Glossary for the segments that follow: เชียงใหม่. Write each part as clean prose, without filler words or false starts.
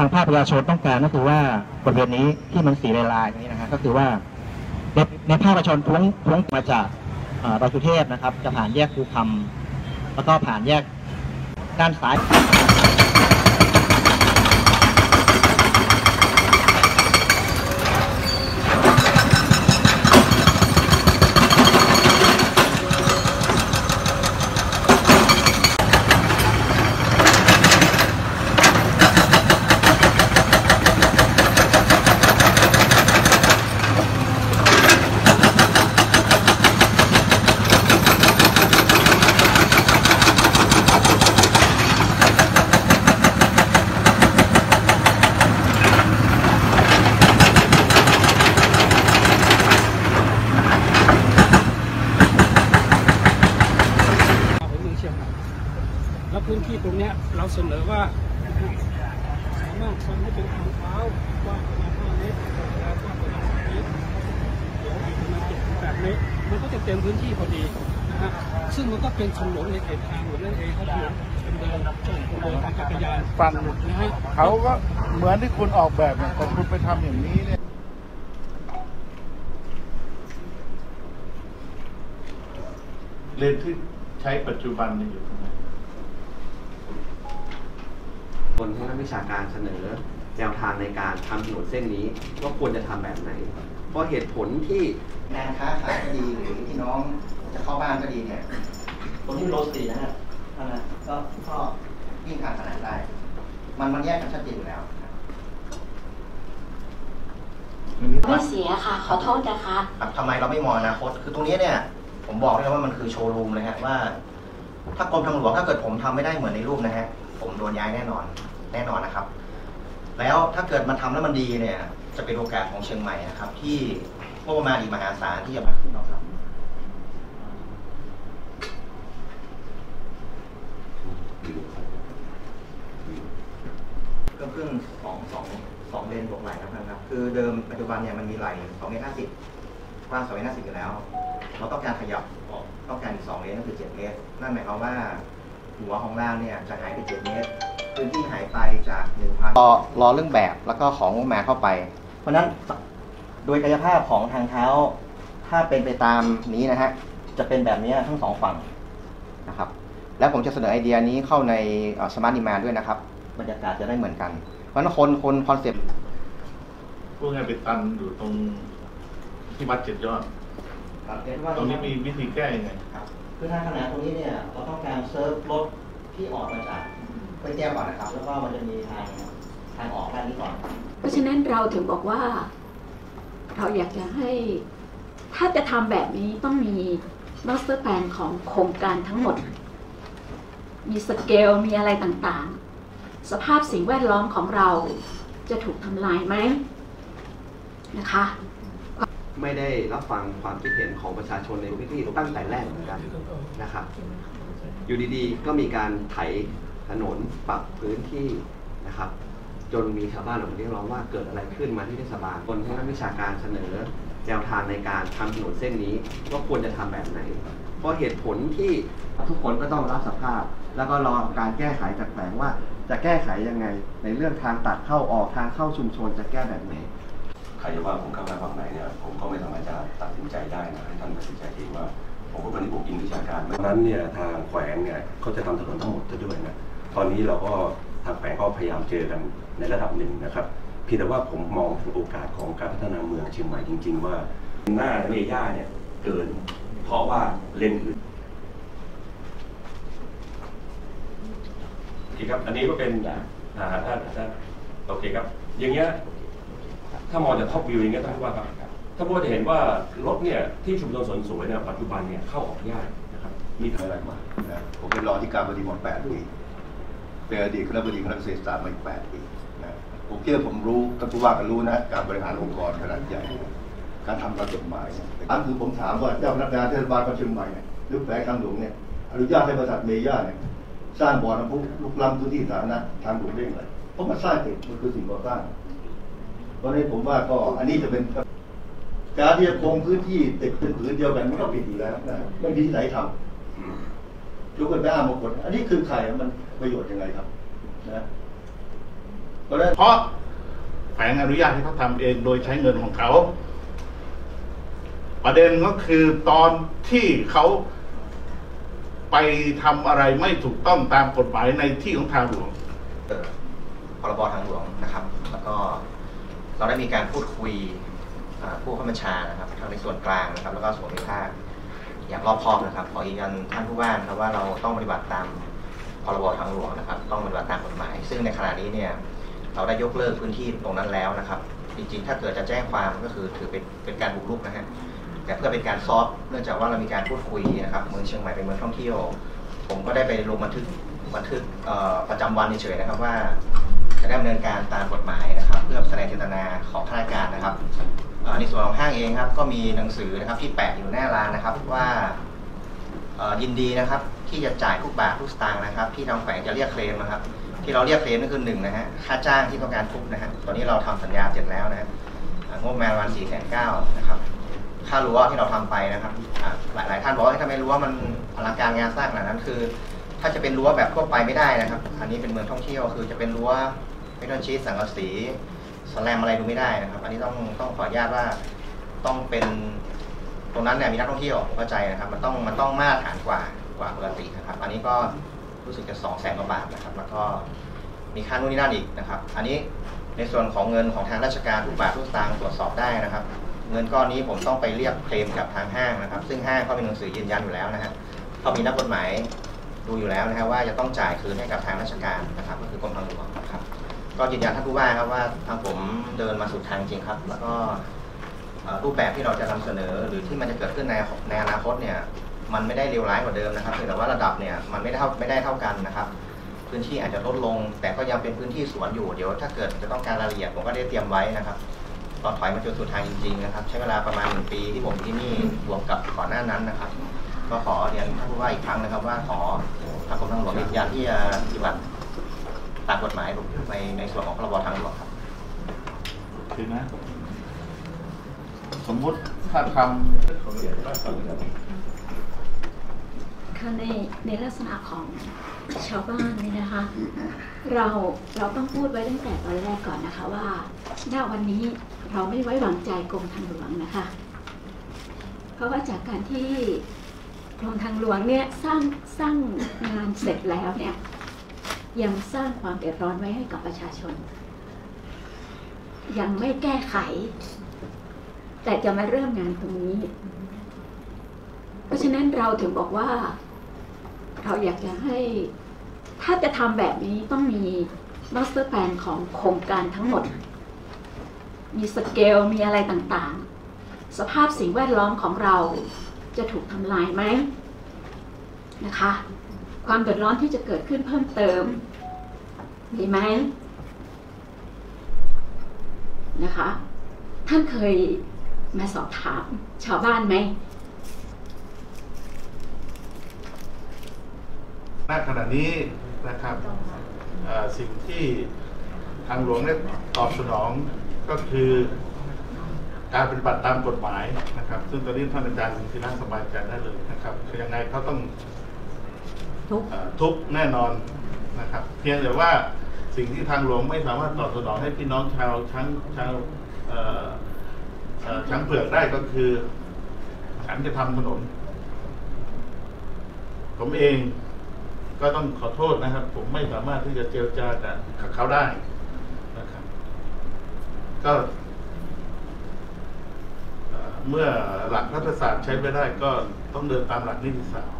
ทางภาคประชาชนต้องการก็คือว่าบริเวณนี้ที่มันสีลายๆอย่างนี้นะฮะก็คือว่าในภาคประชาชนท้วงมาจากดอยสุเทพนะครับจะผ่านแยกภูคำแล้วก็ผ่านแยกด้านซ้ายพื้นที่ตรงนี้เราเสนอว่าสามารถทำให้เป็นทางเท้ากว้างประมาณ5เมตรยาวกว้างประมาณ10เมตรยาวอีกประมาณ7-8 เมตรมันก็จะเต็มพื้นที่พอดีนะฮะซึ่งมันก็เป็นถนนในเขตทางหลวงนั่นเองเขาเดินทางจักรยานปั่นนะฮะเขาก็เหมือนที่คุณออกแบบเนี่ยแต่คุณไปทำอย่างนี้เนี่ยเลนที่ใช้ปัจจุบันเนี่ยอยู่ตรงไหนคนให้นักวิชาการเสนอแนวทางในการทำถนนเส้นนี้ว่าควรจะทำแบบไหนเพราะเหตุผลที่งานค้าขายก็ดีหรือที่น้องจะเข้าบ้านก็ดีเนี่ยตรงที่โรตีนะฮะก็ยิ่งขาดขนาดได้มันแยกกันชัดเจนอยู่แล้วไม่เสียค่ะขอโทษนะคะทำไมเราไม่มองอนาคตคือตรงนี้เนี่ยผมบอกเลยว่ามันคือโชว์รูมเลยฮะว่าถ้ากรมทางหลวงถ้าเกิดผมทำไม่ได้เหมือนในรูปนะฮะผมโดนย้ายแน่นอนนะครับแล้วถ้าเกิดมันทำแล้วมันดีเนี่ยจะเป็นโอกาสของเชียงใหม่นะครับที่งบประมาณอีกมหาศาลที่จะมาขึ้นรองรับก็เพิ่งสองเลนบวกไหลนะครับคือเดิมปัจจุบันเนี่ยมันมีไหล2.50 เมตรกว้าง2.50 เมตรอยู่แล้วเราต้องการขยับต้องการอีก2 เลนก็คือ7 เมตรนั่นหมายความว่าหัวของล่างเนี่ยจะหายไป7 เมตรพื้นที่หายไปจาก 1,000 รอเรื่องแบบแล้วก็ของงบมาเข้าไปเพราะนั้นโดยกายภาพของทางเท้าถ้าเป็นไปตามนี้นะฮะจะเป็นแบบนี้ทั้ง2 ฝั่งนะครับแล้วผมจะเสนอไอเดียนี้เข้าในสมาร์ทดีมานด์ด้วยนะครับบรรยากาศจะได้เหมือนกันเพราะนั้นคนคอนเซ็ปต์พวกนี้ไปตันอยู่ตรงที่วัด7 ยอดตรงนี้มีวิธีแก้ยังไงครับคือทางขนาดตรงนี้เนี่ยเราต้องการเซิร์ฟรถที่ออกมาจากไปแจ้งก่อนนะครับแล้วก็มันจะมีทางออกด้านนี้ก่อนเพราะฉะนั้นเราถึงบอกว่าเราอยากจะให้ถ้าจะทำแบบนี้ต้องมีมาสเตอร์แพลนของโครงการทั้งหมดมีสเกลมีอะไรต่างๆสภาพสิ่งแวดล้อมของเราจะถูกทำลายไหมนะคะไม่ได้รับฟังความคิดเห็นของประชาชนในพื้นที่ตั้งแต่แรกเหมือนกันนะครับอยู่ดีๆก็มีการไถถนนปรับพื้นที่นะครับจนมีชาวบ้านออกมาเรียกร้องว่าเกิดอะไรขึ้นมาที่เทศบาลคนให้นักวิชาการเสนอแนวทางในการทำถนนเส้นนี้ว่าควรจะทำแบบไหนเพราะเหตุผลที่ทุกคนก็ต้องรับสภาพแล้วก็รอการแก้ไขจากแผนว่าจะแก้ไขยังไงในเรื่องทางตัดเข้าออกทางเข้าชุมชนจะแก้แบบไหนใครจะว่าผมเข้ามาฝั่งไหนเนี่ยผมก็ไม่สามารถจะตัดสินใจได้นะให้ท่านตัดสินใจเองว่าผมก็วันนี้ผมกินวิชาการดังนั้นเนี่ยทางแขวงเนี่ยเขาจะทำถนนทั้งหมดด้วยนะตอนนี้เราก็ทางแขวงก็พยายามเจอกันในระดับหนึ่งนะครับเพียงแต่ว่าผมมองถึงโอกาสของการพัฒนาเมืองเชียงใหม่จริงๆว่าหน้าเมย่าเนี่ยเกินเพราะว่าเลนอื่นโอเคครับอันนี้ก็เป็นถ้าโอเคครับอย่างเงี้ยถ้ามองจากท็อปวิวอย่างเงี้ยท่านผู้ว่าครับท่านผู้ว่าจะเห็นว่ารถเนี่ยที่ชุมชนสวนสวยเนี่ยปัจจุบันเนี่ยเข้าออกยากนะครับมีทางอะไรมาผมเป็นรองที่การบดีมา8 ปีเป็นอดีตคณะบดีคณะเกษตรศาสตร์มาอีก8 ปีนะผมคิดว่าผมรู้ท่านผู้ว่าก็รู้นะการบริหารองค์กรขนาดใหญ่การทำตามกฎหมายอันคือผมถามว่าเจ้าพนักงานเทศบาลเชียงใหม่เนี่ยหรือแฝงทางหลวงเนี่ยอนุญาตให้บริษัทเมย่าเนี่ยสร้างบ่อน้ำพุลุกล้ำพื้นที่สาธารณะทางหลวงได้เลยเพราะมันสร้างเสร็จมันคือสิ่งก่อสร้างเพราะฉะนั้นผมว่าก็อันนี้จะเป็นการที่จะคงพื้นที่ติดเป็นผืนเดียวกันมันก็ผิดอยู่แล้วนะไม่มีที่ไหนทำยกเว้นได้บางคนอันนี้คือใครมันประโยชน์ยังไงครับนะ ก็ได้เพราะแผงอนุญาตที่เขาทำเองโดยใช้เงินของเขาประเด็นก็คือตอนที่เขาไปทำอะไรไม่ถูกต้องตามกฎหมายในที่ของทางหลวงพรบทางหลวงนะครับแล้วก็เราได้มีการพูดคุยผู้ข้าราชการนะครับทั้งในส่วนกลางนะครับแล้วก็ส่วนภาคอย่างรอบคอบนะครับขอยืนยันท่านผู้ว่านะครับว่าเราต้องปฏิบัติตามพรบทางหลวงนะครับต้องปฏิบัติตามกฎหมายซึ่งในขณะนี้เนี่ยเราได้ยกเลิกพื้นที่ตรงนั้นแล้วนะครับจริงๆถ้าเกิดจะแจ้งความก็คือถือเป็นการบุกรุกนะฮะแต่เพื่อเป็นการซอฟต์เนื่องจากว่าเรามีการพูดคุยนะครับเมืองเชียงใหม่เป็นเมืองท่องเที่ยวผมก็ได้ไปลงบันทึกประจำวันเฉยๆนะครับว่าจะดำเนินการตามกฎหมายนะครับเพื่อแสดงเจตนาของข้าราชการนะครับในส่วนของห้างเองครับก็มีหนังสือนะครับที่แปะอยู่หน้าร้านนะครับว่ายินดีนะครับที่จะจ่ายทุกบาททุกสตางค์นะครับที่ทางแฝงจะเรียกเคลมนะครับที่เราเรียกเคลมนั่นคือหนึ่งนะฮะค่าจ้างที่ต้องการทุบนะฮะตอนนี้เราทำสัญญาเสร็จแล้วนะฮะงบประมาณวัน4,900,000นะครับค่ารั้วที่เราทำไปนะครับหลายท่านบอกว่าทำไมรั้วมันอลังการงานสร้างขนาดนั้นคือถ้าจะเป็นรั้วแบบทั่วไปไม่ได้นะครับอันนี้เป็นเมืองท่องเที่ยวคือจะเป็นรั้วไม่ต้องชี้สังกะสีสแลมอะไรดูไม่ได้นะครับอันนี้ต้องขออนุญาตว่าต้องเป็นตรงนั้นเนี่ยมีนักท่องเที่ยวผมเข้าใจนะครับมันต้องมาตรฐานกว่าปกตินะครับอันนี้ก็รู้สึกจะ200,000 กว่าบาทนะครับแล้วก็มีค่านู่นนี่นั่นอีกนะครับอันนี้ในส่วนของเงินของทางราชการทุกบาททุกสตางค์ตรวจสอบได้นะครับเงินก้อนนี้ผมต้องไปเรียกเคลมกับทางห้างนะครับซึ่งห้างเขาเป็นหนังสือยืนยันอยู่แล้วนะฮะเขามีนักกฎหมายดูอยู่แล้วนะฮะว่าจะต้องจ่ายคืนให้กับทางราชการนะครับก็คือกรมทางหลวงนะครับก็ยืนยันท่านผู้ว่าครับว่าทางผมเดินมาสู่ทางจริงครับแล้วก็รูปแบบที่เราจะนำเสนอหรือที่มันจะเกิดขึ้นในอนาคตเนี่ยมันไม่ได้เลวร้ายกว่าเดิมนะครับแต่ว่าระดับเนี่ยมันไม่ได้เท่ากันนะครับพื้นที่อาจจะลดลงแต่ก็ยังเป็นพื้นที่สวนอยู่เดี๋ยวถ้าเกิดจะต้องการรายละเอียดผมก็ได้เตรียมไว้นะครับตอนถอยมาจนสุดทางจริงๆนะครับใช้เวลาประมาณ1 ปีที่ผมที่นี่บวกกับก่อนหน้านั้นนะครับก็ขอเรียนท่านผู้ว่าอีกครั้งนะครับว่าขอทางกรมทางหลวงยืนยันที่จะปฏิบัติตามกฎหมายในส่วนของพรบทางหลวงครับคือนะสมมุติถ้าทำค่ะในลักษณะของชาวบ้านนี่นะคะเราต้องพูดไว้ตั้งแต่ตอนแรกก่อนนะคะว่าณวันนี้เราไม่ไว้วางใจกรมทางหลวงนะคะเพราะว่าจากการที่กรมทางหลวงเนี่ยสร้างงานเสร็จแล้วเนี่ยยังสร้างความเดือดร้อนไว้ให้กับประชาชนยังไม่แก้ไขแต่จะมาเริ่มงานตรงนี้เพราะฉะนั้นเราถึงบอกว่าเราอยากจะให้ถ้าจะทำแบบนี้ต้องมีมาสเตอร์แพลนของโครงการทั้งหมดมีสเกลมีอะไรต่างๆสภาพสิ่งแวดล้อมของเราจะถูกทำลายไหมนะคะความเดือดร้อนที่จะเกิดขึ้นเพิ่มเติมมีไหมนะคะท่านเคยมาสอบถามชาวบ้านไหมณขณะนี้นะครับสิ่งที่ทางหลวงได้ตอบสนองก็คือการปฏิบัติตามกฎหมายนะครับซึ่งตอนนี้ท่านอาจารย์ที่น่าสบายใจได้เลยนะครับคือยังไงเขาต้องทุบแน่นอนนะครับเพียงแต่ว่าสิ่งที่ทางหลวงไม่สามารถตอบสนองให้พี่น้องชาวช้างเผือกได้ก็คือฉันจะทำถนนผมเองก็ต้องขอโทษนะครับผมไม่สามารถที่จะเจรจากับเขาได้นะครับก็เมื่อหลักรัฐศาสตร์ใช้ไม่ได้ก็ต้องเดินตามหลักนิติศาสตร์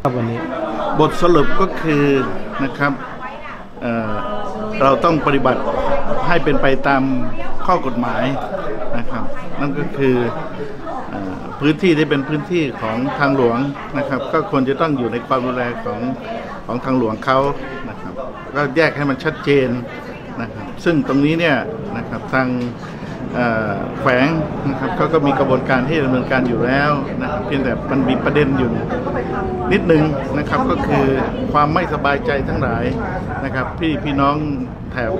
ครับวันนี้บทสรุปก็คือนะครับเราต้องปฏิบัติให้เป็นไปตามข้อกฎหมายนะครับนั่นก็คือพื้นที่ได้เป็นพื้นที่ของทางหลวงนะครับก็ควรจะต้องอยู่ในความดูแลของทางหลวงเขานะครับก็แยกให้มันชัดเจนนะครับซึ่งตรงนี้เนี่ยนะครับทางแฝงนะครับเขาก็มีกระบวนการที่ดำเนินการอยู่แล้วนะครับเพียงแต่มันมีประเด็นอยู่นิดนึงนะครับก็คือความไม่สบายใจทั้งหลายนะครับพี่น้องแถบ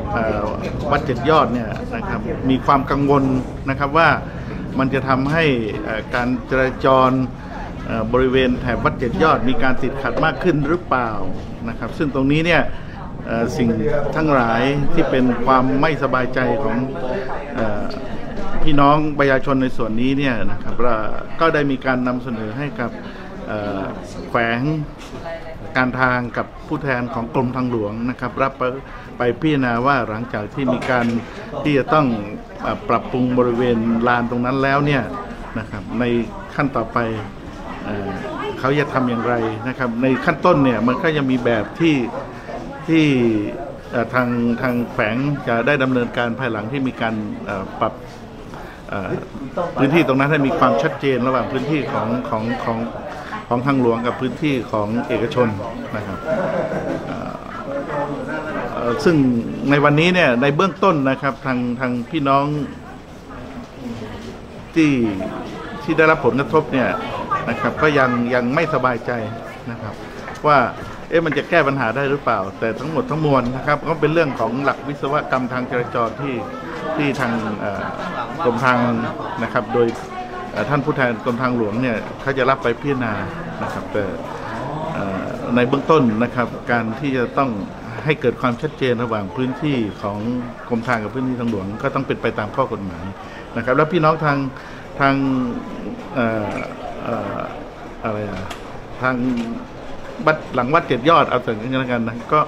วัด7 ยอดเนี่ยนะครับมีความกังวลนะครับว่ามันจะทำให้การจราจรบริเวณแถบวัด7 ยอดมีการติดขัดมากขึ้นหรือเปล่านะครับซึ่งตรงนี้เนี่ย สิ่งทั้งหลายที่เป็นความไม่สบายใจของพี่น้องประชาชนในส่วนนี้เนี่ยนะครับก็ได้มีการนำเสนอให้กับแขวงการทางกับผู้แทนของกรมทางหลวงนะครับรับไปพิจารณาว่าหลังจากที่มีการที่จะต้องปรับปรุงบริเวณลานตรงนั้นแล้วเนี่ยนะครับในขั้นต่อไปเขาจะทำอย่างไรนะครับในขั้นต้นเนี่ยมันก็ยังมีแบบที่ทางแขวงจะได้ดำเนินการภายหลังที่มีการปรับพื้นที่ตรงนั้นให้มีความชัดเจนระหว่างพื้นที่ของทางหลวงกับพื้นที่ของเอกชนนะครับซึ่งในวันนี้เนี่ยในเบื้องต้นนะครับทางพี่น้องที่ได้รับผลกระทบเนี่ยนะครับก็ยังไม่สบายใจนะครับว่ามันจะแก้ปัญหาได้หรือเปล่าแต่ทั้งหมดทั้งมวลนะครับก็เป็นเรื่องของหลักวิศวกรรมทางจราจรที่ทางกรมทางนะครับโดยท่านผู้แทนกรมทางหลวงเนี่ยเขาจะรับไปพิจารณานะครับแต่ในเบื้องต้นนะครับการที่จะต้องให้เกิดความชัดเจนระหว่างพื้นที่ของกรมทางกับพื้นที่ทางหลวงก็ต้องเป็นไปตามข้อกฎหมายนะครับแล้วพี่น้องทางอะไรทางบัดหลังวัดเจ็ดยอดเอาแต่อย่างนั้นกันนะก็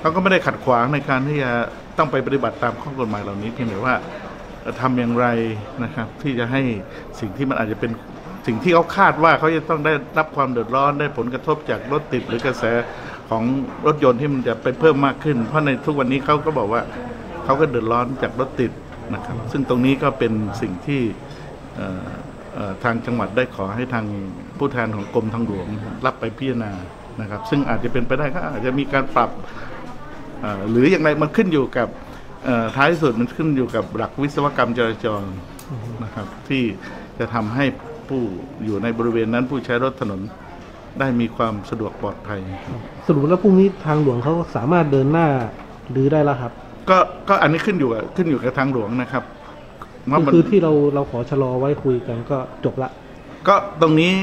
เขาก็ไม่ได้ขัดขวางในการที่จะต้องไปปฏิบัติตามข้อกฎหมายเหล่านี้เพียงแต่ว่าทำอย่างไรนะครับที่จะให้สิ่งที่มันอาจจะเป็นสิ่งที่เขาคาดว่าเขาจะต้องได้รับความเดือดร้อนได้ผลกระทบจากรถติดหรือกระแสของรถยนต์ที่มันจะไปเพิ่มมากขึ้นเพราะในทุกวันนี้เขาก็บอกว่าเขาก็เดือดร้อนจากรถติดนะครับซึ่งตรงนี้ก็เป็นสิ่งที่ทางจังหวัดได้ขอให้ทางผู้แทนของกรมทางหลวงรับไปพิจารณานะครับซึ่งอาจจะเป็นไปได้ก็อาจจะมีการปรับหรืออย่างไรมันขึ้นอยู่กับท้ายสุดมันขึ้นอยู่กับหลักวิศวกรรมจราจรนะครับที่จะทำให้ผู้อยู่ในบริเวณนั้นผู้ใช้รถถนนได้มีความสะดวกปลอดภัยสรุปแล้วพรุ่งนี้ทางหลวงเขาสามารถเดินหน้าหรือได้แล้วครับก็อันนี้ขึ้นอยู่กับทางหลวงนะครับคือที่เราขอชะลอไว้คุยกันก็จบละก็ตรงนี้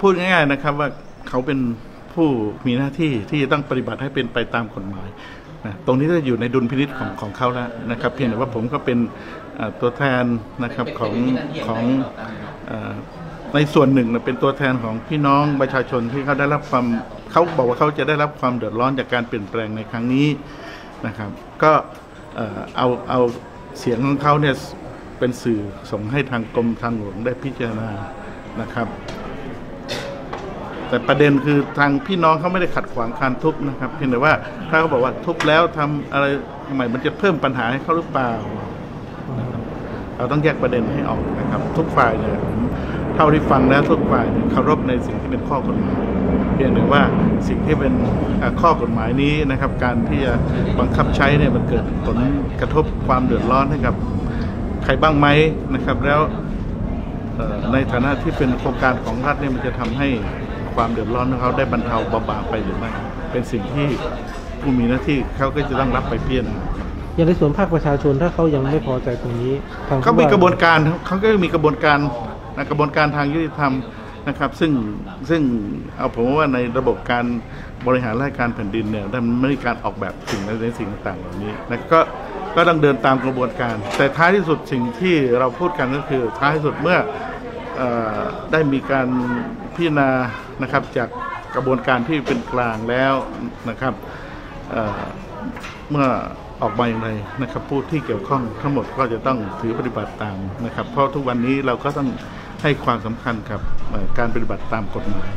พูดง่ายๆนะครับว่าเขาเป็นผู้มีหน้าที่ที่จะต้องปฏิบัติให้เป็นไปตามกฎหมายตรงนี้จะอยู่ในดุลพินิจของเขาแล้วนะครับเพียงแต่ว่าผมก็เป็นตัวแทนนะครับของในส่วนหนึ่งเป็นตัวแทนของพี่น้องประชาชนที่เขาได้รับความเขาบอกว่าเขาจะได้รับความเดือดร้อนจากการเปลี่ยนแปลงในครั้งนี้นะครับก็เอาเสียงของเขาเนี่ยเป็นสื่อส่งให้ทางกรมทางหลวงได้พิจารณานะครับแต่ประเด็นคือทางพี่น้องเขาไม่ได้ขัดขวางการทุบนะครับเพียงแต่ว่าถ้าเขาบอกว่าทุบแล้วทำอะไรใหม่มันจะเพิ่มปัญหาให้เขาหรือเปล่าเราต้องแยกประเด็นให้ออกนะครับทุกฝ่ายเนี่ยเท่าที่ฟังแล้วทุกฝ่ายเคารพในสิ่งที่เป็นข้อกฎหมายเพียงแต่ว่าสิ่งที่เป็นข้อกฎหมายนี้นะครับการที่จะบังคับใช้เนี่ยมันเกิดผลกระทบความเดือดร้อนให้กับใครบ้างไหมนะครับแล้วในฐานะที่เป็นโครงการของรัฐเนี่ยมันจะทำให้ความเดือดร้อนของเขาได้บรรเทาเบาบางไปหรือไม่เป็นสิ่งที่ผู้มีหน้าที่เขาก็จะต้องรับไปเพี้ยนอย่างในส่วนภาคประชาชนถ้าเขายังไม่พอใจตรงนี้เขามีกระบวนการเขาก็มีกระบวนการทางยุติธรรมนะครับซึ่งเอาผมว่าในระบบการบริหารราชการแผ่นดินเนี่ยได้ไม่มีการออกแบบสิ่งในสิ่งต่างๆเหล่านี้นะก็ต้องเดินตามกระบวนการแต่ท้ายที่สุดสิ่งที่เราพูดกันก็คือท้ายที่สุดเมื่อได้มีการพิจารณานะครับจากกระบวนการที่เป็นกลางแล้วนะครับเมื่อออกมาอย่างไรนะครับผู้ที่เกี่ยวข้องทั้งหมดก็จะต้องถือปฏิบัติตามนะครับเพราะทุกวันนี้เราก็ต้องให้ความสำคัญกับการปฏิบัติตามกฎหมาย